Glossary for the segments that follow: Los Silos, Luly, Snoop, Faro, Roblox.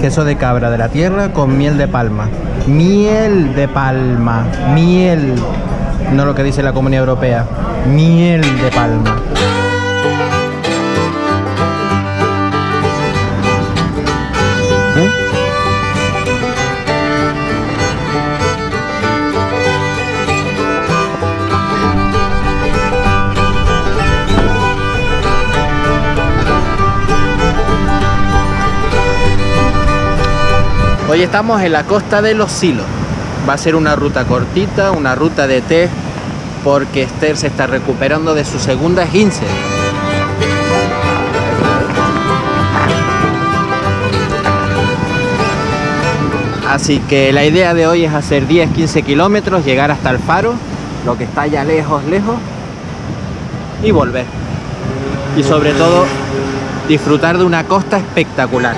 queso de cabra de la tierra con miel de palma. Miel de palma, miel, no lo que dice la Comunidad Europea, miel de palma. Hoy estamos en la costa de Los Silos. Va a ser una ruta cortita, una ruta de té, porque Esther se está recuperando de su segunda esguince. Así que la idea de hoy es hacer 10-15 kilómetros, llegar hasta el Faro, lo que está ya lejos, y volver. Y sobre todo, disfrutar de una costa espectacular.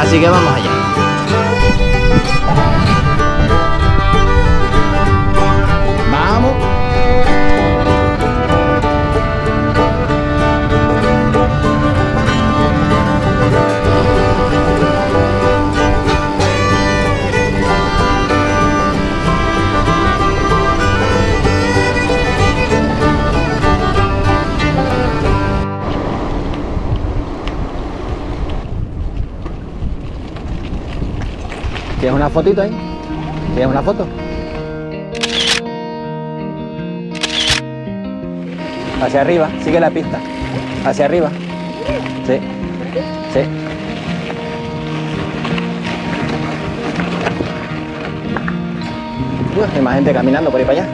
Así que vamos allá. ¡Vamos! ¿Tienes una fotito ahí? ¿Tienes una foto? Hacia arriba, sigue la pista. Hacia arriba. Sí. Sí. Dios, hay más gente caminando por ahí para allá.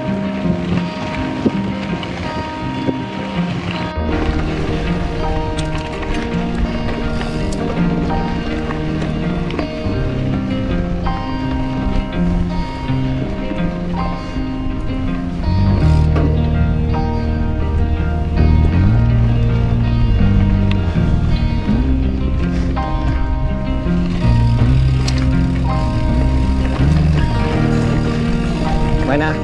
Buenas.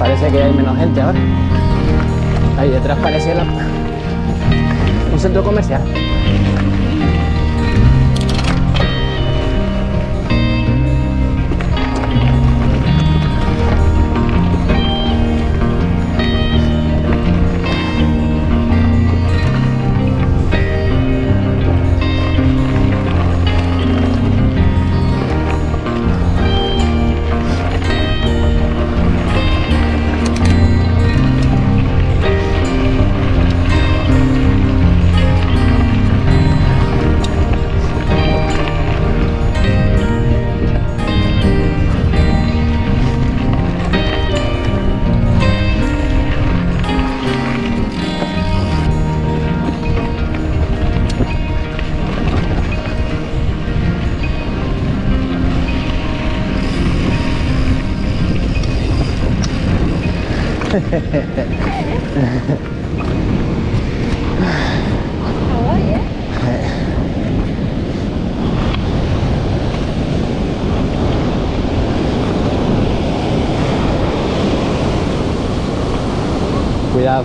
Parece que hay menos gente ahora. Ahí detrás parece un centro comercial. Cuidado.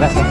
Gracias.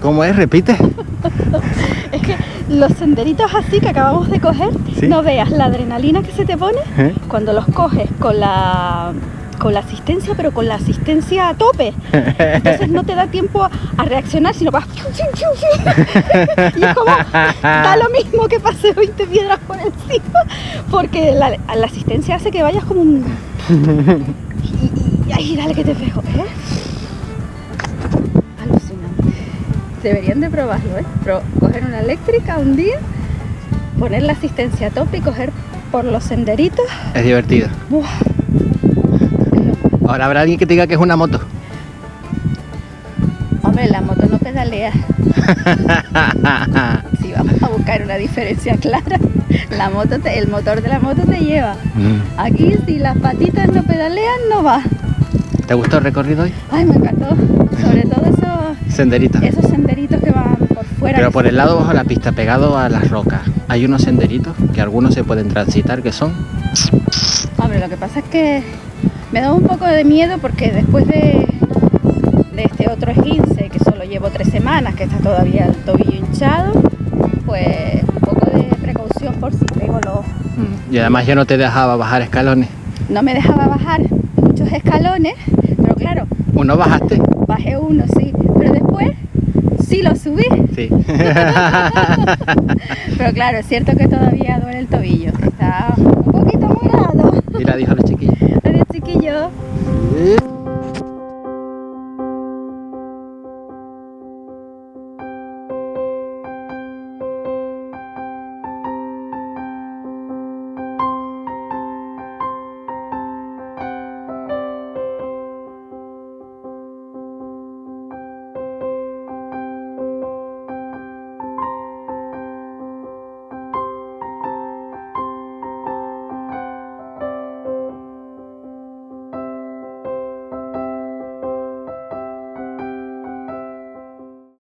¿Cómo es? ¿Repite? Es que los senderitos así que acabamos de coger, ¿sí? No veas la adrenalina que se te pone, ¿eh? Cuando los coges con la asistencia, pero con la asistencia a tope. Entonces no te da tiempo a reaccionar, sino vas... Y es como, da lo mismo que pase 20 piedras por encima, porque la asistencia hace que vayas como un... Y ahí dale que te pego, ¿eh? Deberían de probarlo, ¿eh? Coger una eléctrica un día, poner la asistencia a tope y coger por los senderitos. Es divertido. Uf. Ahora habrá alguien que te diga que es una moto. Hombre, la moto no pedalea. Si vamos a buscar una diferencia clara, el motor de la moto te lleva. Aquí si las patitas no pedalean, no va. ¿Te gustó el recorrido hoy? Ay, me encantó. Sobre todo esos senderitos. Esos senderitos que van por fuera. Pero por el lado bajo la pista, pegado a las rocas, hay unos senderitos que algunos se pueden transitar que son... Hombre, lo que pasa es que me da un poco de miedo porque después de este otro esguince, que solo llevo 3 semanas, que está todavía el tobillo hinchado, pues un poco de precaución por si pego los... Y además yo no te dejaba bajar escalones. No me dejaba bajar muchos escalones, pero claro... ¿Uno bajaste? Bajé uno, sí, pero después sí lo subí. Sí. Pero claro, es cierto que todavía duele el tobillo, está un poquito morado. Mira, dijo la chiquilla. Pero chiquillo.